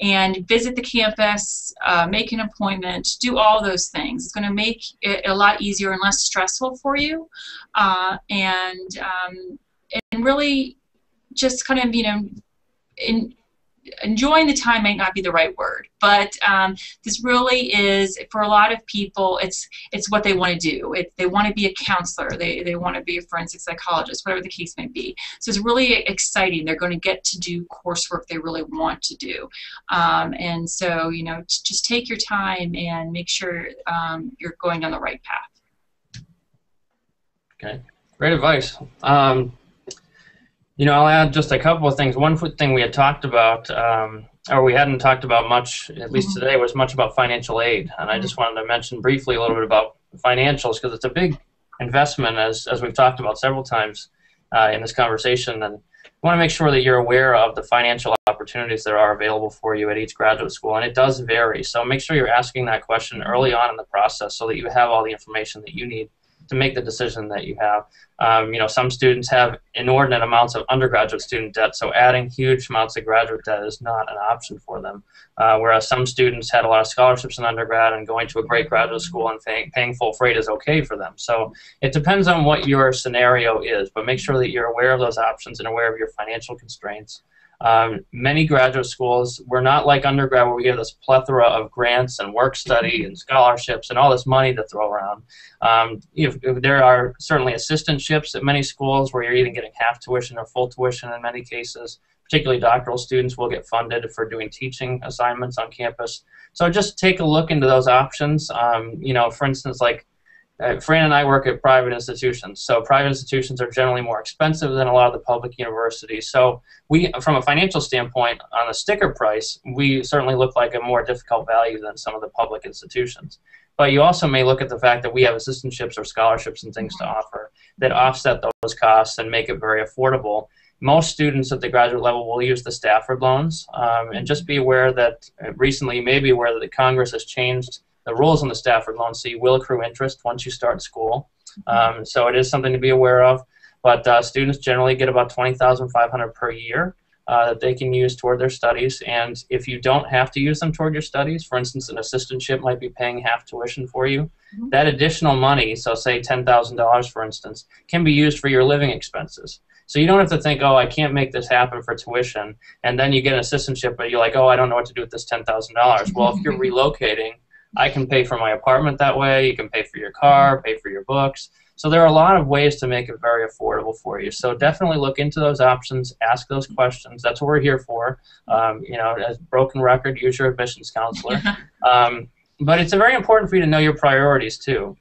and visit the campus, make an appointment, do all those things. It's going to make it a lot easier and less stressful for you, and really just kind of, you know, enjoying the time might not be the right word, but this really is, for a lot of people, it's what they want to do. They want to be a counselor, they want to be a forensic psychologist, whatever the case may be. So it's really exciting. They're going to get to do coursework they really want to do. And so, you know, just take your time and make sure you're going on the right path. Okay, great advice. You know, I'll add just a couple of things. One thing we had talked about, or we hadn't talked about much, at least today, was much about financial aid. And I just wanted to mention briefly a little bit about financials, because it's a big investment, as we've talked about several times in this conversation. And I want to make sure that you're aware of the financial opportunities that are available for you at each graduate school. And it does vary. So make sure you're asking that question early on in the process so that you have all the information that you need to make the decision that you have. You know, some students have inordinate amounts of undergraduate student debt, so adding huge amounts of graduate debt is not an option for them. Whereas some students had a lot of scholarships in undergrad, and going to a great graduate school and paying full freight is okay for them. So it depends on what your scenario is, but make sure that you're aware of those options and aware of your financial constraints. Many graduate schools, we're not like undergrad where we have this plethora of grants and work study and scholarships and all this money to throw around. There are certainly assistantships at many schools where you're even getting half tuition or full tuition in many cases. Particularly doctoral students will get funded for doing teaching assignments on campus. So just take a look into those options. You know, for instance, like Fran and I work at private institutions, so private institutions are generally more expensive than a lot of the public universities. So we, from a financial standpoint, on the sticker price, we certainly look like a more difficult value than some of the public institutions. But you also may look at the fact that we have assistantships or scholarships and things to offer that offset those costs and make it very affordable. Most students at the graduate level will use the Stafford loans, and just be aware that recently you may be aware that the Congress has changed the rules on the Stafford loan, so you will accrue interest once you start school. So it is something to be aware of. But students generally get about $20,500 per year that they can use toward their studies. And if you don't have to use them toward your studies, for instance, an assistantship might be paying half tuition for you. That additional money, so say $10,000 for instance, can be used for your living expenses. So you don't have to think, oh, I can't make this happen for tuition, and then you get an assistantship, but you're like, oh, I don't know what to do with this $10,000. Well, if you're relocating, I can pay for my apartment that way, you can pay for your car, pay for your books. So there are a lot of ways to make it very affordable for you. So definitely look into those options, ask those questions. That's what we're here for. You know, as broken record, use your admissions counselor. But it's very important for you to know your priorities too.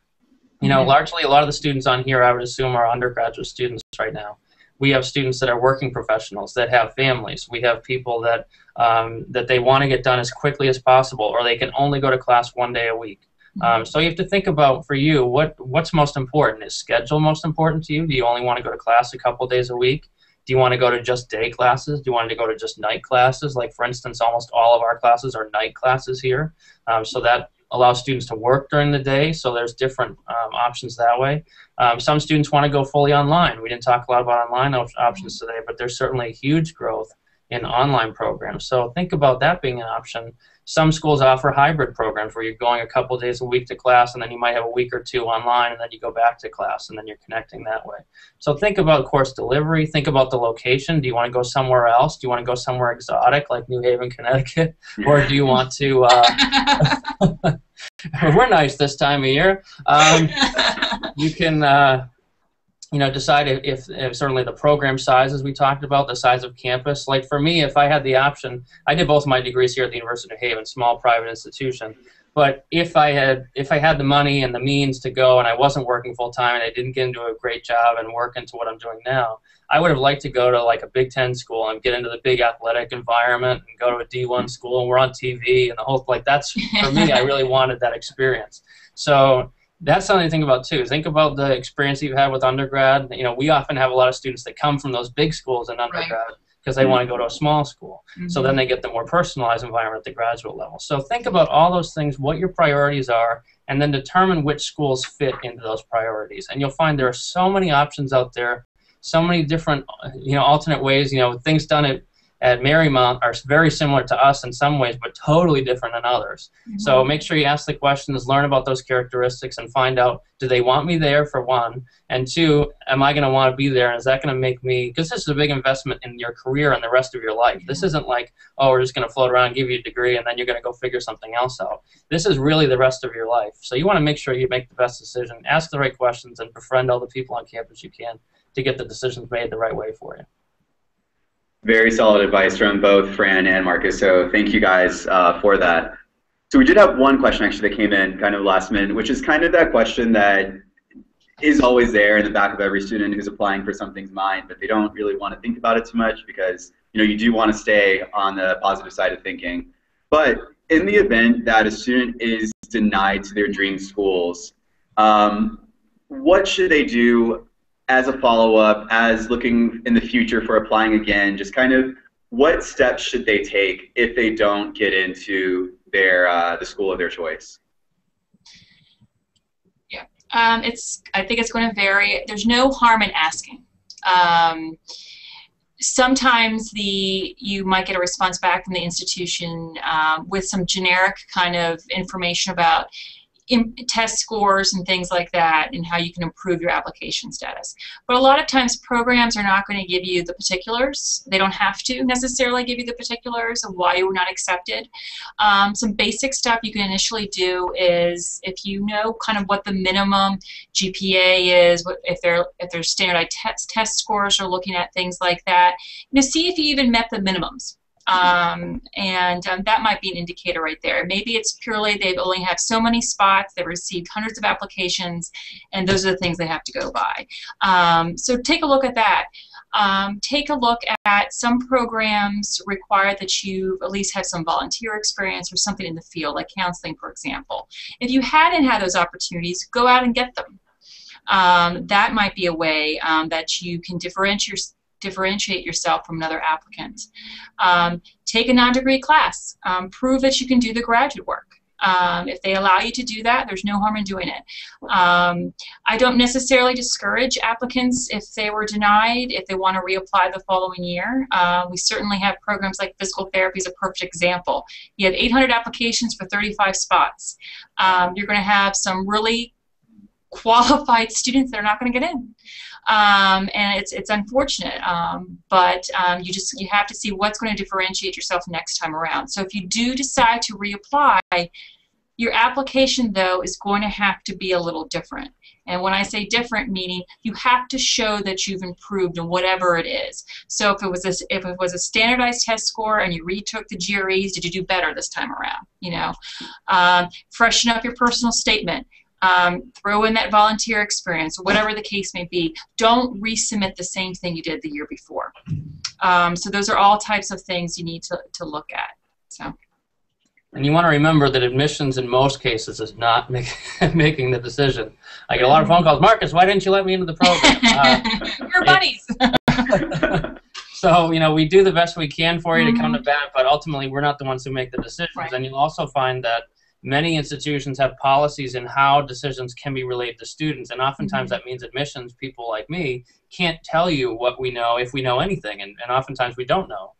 You know, largely a lot of the students on here, I would assume, are undergraduate students right now. We have students that are working professionals, that have families. We have people that that they want to get done as quickly as possible, or they can only go to class one day a week. So you have to think about, for you, what's most important. Is schedule most important to you? Do you only want to go to class a couple days a week? Do you want to go to just day classes? Do you want to go to just night classes? Like, for instance, almost all of our classes are night classes here. So that allows students to work during the day, so there's different options that way. Some students want to go fully online. We didn't talk a lot about online options today, but there's certainly huge growth in online programs. So think about that being an option. Some schools offer hybrid programs where you're going a couple days a week to class, and then you might have a week or two online, and then you go back to class, and then you're connecting that way. So think about course delivery. Think about the location. Do you want to go somewhere else? Do you want to go somewhere exotic like New Haven, Connecticut? Or do you want to we're nice this time of year. You can you know, decide if certainly the program sizes we talked about, the size of campus. Like for me, if I had the option, I did both my degrees here at the University of New Haven, small private institution. But if I had the money and the means to go, and I wasn't working full time, and I didn't get into a great job and work into what I'm doing now, I would have liked to go to like a Big Ten school and get into the big athletic environment and go to a D1 school and we're on TV and the whole, like, that's for me. I really wanted that experience. So that's something to think about too. Think about the experience you had with undergrad. You know, we often have a lot of students that come from those big schools in undergrad because they want to go to a small school. So then they get the more personalized environment at the graduate level. So think about all those things, what your priorities are, and then determine which schools fit into those priorities. And you'll find there are so many options out there, so many different, you know, alternate ways, you know, things done at at Marymount are very similar to us in some ways, but totally different in others. Mm-hmm. So make sure you ask the questions, learn about those characteristics, and find out, do they want me there, for one? And two, am I going to want to be there? And is that going to make me, because this is a big investment in your career and the rest of your life. Mm-hmm. This isn't like, oh, we're just going to float around and give you a degree, and then you're going to go figure something else out. This is really the rest of your life. So you want to make sure you make the best decision, ask the right questions, and befriend all the people on campus you can to get the decisions made the right way for you. Very solid advice from both Fran and Marcus, so thank you guys for that. So we did have one question actually that came in kind of last minute, which is kind of that question that is always there in the back of every student who's applying for something's mind, but they don't really want to think about it too much because, you know, you do want to stay on the positive side of thinking. But in the event that a student is denied to their dream schools, what should they do as a follow-up, as looking in the future for applying again, just kind of what steps should they take if they don't get into their the school of their choice? Yeah, I think it's going to vary. There's no harm in asking. Sometimes you might get a response back from the institution with some generic kind of information about test scores and things like that and how you can improve your application status. But a lot of times programs are not going to give you the particulars. They don't have to necessarily give you the particulars of why you were not accepted. Some basic stuff you can initially do is if you know kind of what the minimum GPA is, if they're standardized test scores or looking at things like that, you know, see if you even met the minimums. And that might be an indicator right there. Maybe it's purely they only have so many spots, they've received hundreds of applications, and those are the things they have to go by. So take a look at that. Take a look at some programs require that you at least have some volunteer experience or something in the field, like counseling, for example. If you hadn't had those opportunities, go out and get them. That might be a way that you can differentiate yourself from another applicant. Take a non-degree class. Prove that you can do the graduate work. If they allow you to do that, there's no harm in doing it. I don't necessarily discourage applicants if they were denied, if they want to reapply the following year. We certainly have programs like physical therapy is a perfect example. You have 800 applications for 35 spots. You're going to have some really qualified students that are not going to get in. And it's unfortunate, but you have to see what's going to differentiate yourself next time around. So if you do decide to reapply, your application, though, is going to have to be a little different. And when I say different, meaning you have to show that you've improved in whatever it is. So if it was a standardized test score and you retook the GREs, did you do better this time around? You know, freshen up your personal statement. Throw in that volunteer experience, whatever the case may be. Don't resubmit the same thing you did the year before. So those are all types of things you need to look at. So. And you want to remember that admissions in most cases is not making the decision. I get a lot of phone calls, Marcus, why didn't you let me into the program? We're buddies. So, you know, we do the best we can for you to come to bat, but ultimately we're not the ones who make the decisions. Right. And you'll also find that many institutions have policies in how decisions can be relayed to students, and oftentimes that means admissions people like me can't tell you what we know, if we know anything, and oftentimes we don't know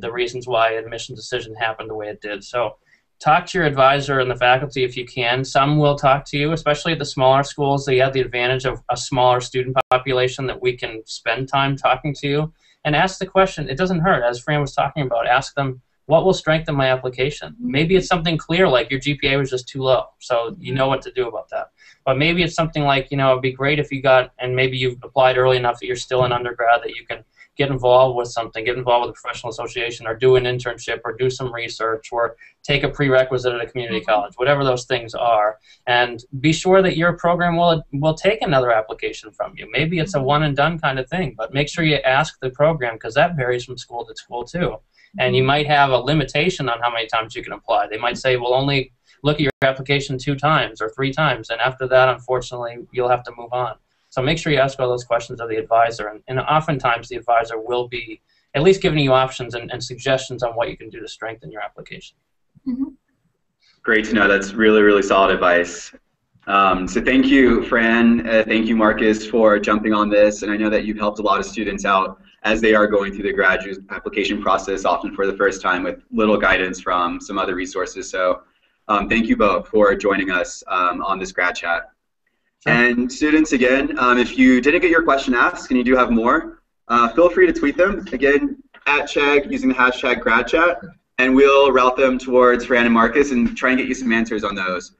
the reasons why an admission decision happened the way it did. So talk to your advisor and the faculty if you can. Some will talk to you, especially at the smaller schools. They have the advantage of a smaller student population that we can spend time talking to you, and ask the question. It doesn't hurt, as Fran was talking about. Ask them, what will strengthen my application? Maybe it's something clear like your GPA was just too low, so you know what to do about that. But maybe it's something like, you know, it'd be great if you got, and maybe you've applied early enough that you're still in undergrad that you can get involved with something, get involved with a professional association, or do an internship, or do some research, or take a prerequisite at a community college, whatever those things are. And be sure that your program will take another application from you. Maybe it's a one and done kind of thing, but make sure you ask the program, because that varies from school to school too. And you might have a limitation on how many times you can apply. They might say, well, only look at your application 2 times or 3 times, and after that, unfortunately, you'll have to move on. So make sure you ask all those questions of the advisor, and oftentimes the advisor will be at least giving you options and suggestions on what you can do to strengthen your application. Mm-hmm. Great to know. That's really, really solid advice. So thank you, Fran. Thank you, Marcus, for jumping on this, and I know that you've helped a lot of students out as they are going through the graduate application process, often for the first time with little guidance from some other resources. So thank you both for joining us on this grad chat. And students, again, if you didn't get your question asked and you do have more, feel free to tweet them, again, @Chegg using the #GradChat, and we'll route them towards Fran and Marcus and try and get you some answers on those.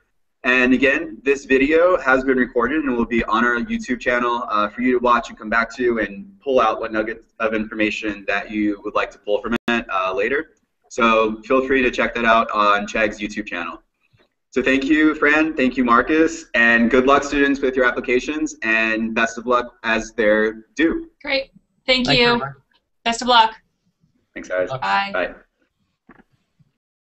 And again, this video has been recorded and will be on our YouTube channel for you to watch and come back to and pull out what nuggets of information that you would like to pull from it later. So feel free to check that out on Chegg's YouTube channel. So thank you, Fran, thank you, Marcus, and good luck, students, with your applications, and best of luck as they're due. Great. Thank you. Best of luck. Thanks, guys. Bye. Bye.